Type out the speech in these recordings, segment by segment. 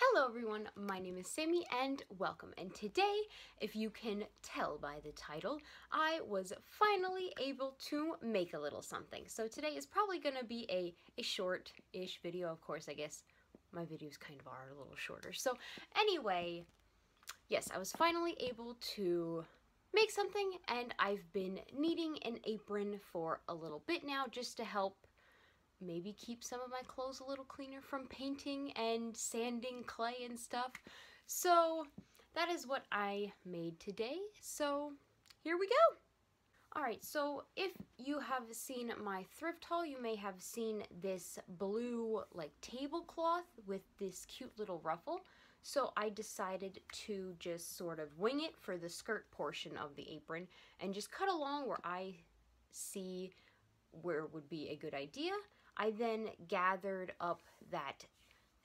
Hello everyone, my name is Sammy and welcome. And today, if you can tell by the title, I was finally able to make a little something. So today is probably gonna be a short-ish video. Of course, I guess my videos kind of are a little shorter. So anyway, yes, I was finally able to make something and I've been needing an apron for a little bit now just to help maybe keep some of my clothes a little cleaner from painting and sanding clay and stuff. So that is what I made today. So here we go. All right, so if you have seen my thrift haul, you may have seen this blue like tablecloth with this cute little ruffle. So I decided to just sort of wing it for the skirt portion of the apron and just cut along where I see where would be a good idea. I then gathered up that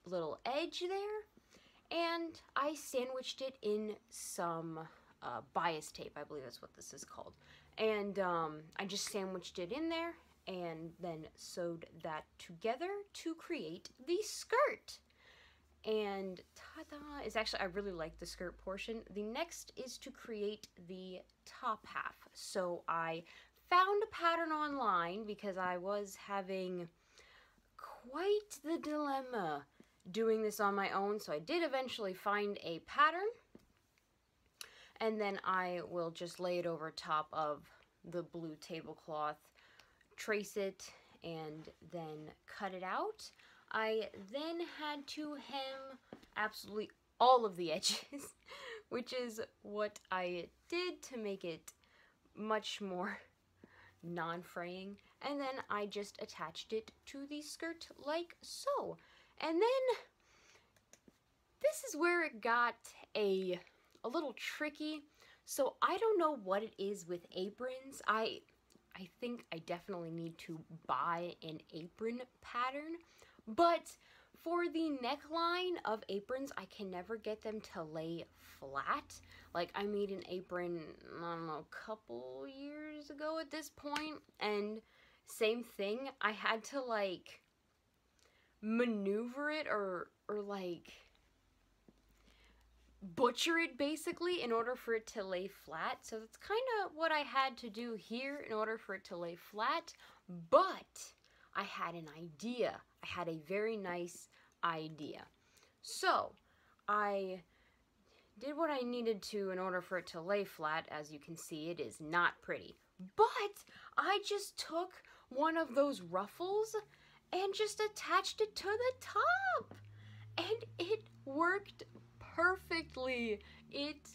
little edge there and I sandwiched it in some bias tape, I believe that's what this is called. And I just sandwiched it in there and then sewed that together to create the skirt. And ta-da, it's actually, I really like the skirt portion. The next is to create the top half. So I found a pattern online because I was having quite the dilemma doing this on my own, so I did eventually find a pattern, and then I will just lay it over top of the blue tablecloth, trace it, and then cut it out. I then had to hem absolutely all of the edges, which is what I did to make it much more non-fraying, and then I just attached it to the skirt like so. And then this is where it got a little tricky. So I don't know what it is with aprons. I think I definitely need to buy an apron pattern, but for the neckline of aprons, I can never get them to lay flat. Like, I made an apron, I don't know, a couple years ago at this point, and same thing. I had to, like, maneuver it or like, butcher it, basically, in order for it to lay flat. So that's kind of what I had to do here in order for it to lay flat, but I had an idea. I had a very nice idea. So I did what I needed to in order for it to lay flat. As you can see, it is not pretty. But I just took one of those ruffles and just attached it to the top. And it worked perfectly. It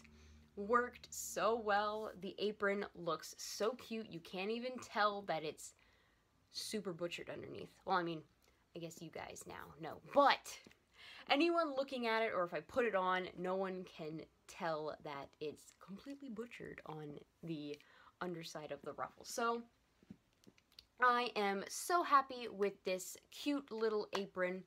worked so well. The apron looks so cute. You can't even tell that it's super butchered underneath. Well, I mean, I guess you guys now know, but anyone looking at it, or if I put it on, no one can tell that it's completely butchered on the underside of the ruffle. So I am so happy with this cute little apron.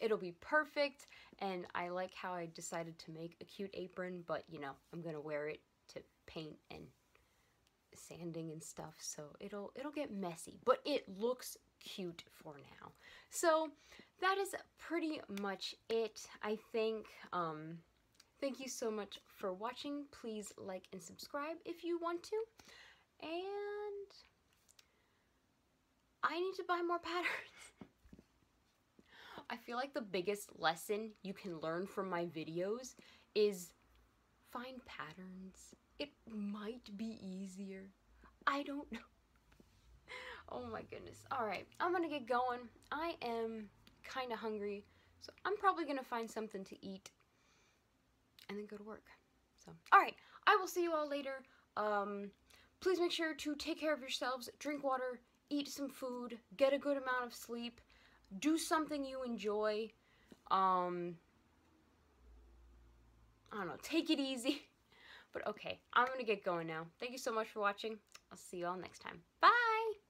It'll be perfect, and I like how I decided to make a cute apron, but you know, I'm gonna wear it to paint and sanding and stuff, so it'll get messy, but it looks cute for now. So that is pretty much it, I think. Thank you so much for watching. Please like and subscribe if you want to, and I need to buy more patterns. I feel like the biggest lesson you can learn from my videos is find patterns. It might be easier. I don't know. Oh my goodness. Alright, I'm gonna get going. I am kind of hungry, so I'm probably gonna find something to eat and then go to work. So, alright, I will see you all later. Please make sure to take care of yourselves, drink water, eat some food, get a good amount of sleep, do something you enjoy. I don't know, take it easy. But okay, I'm gonna get going now. Thank you so much for watching. I'll see you all next time. Bye!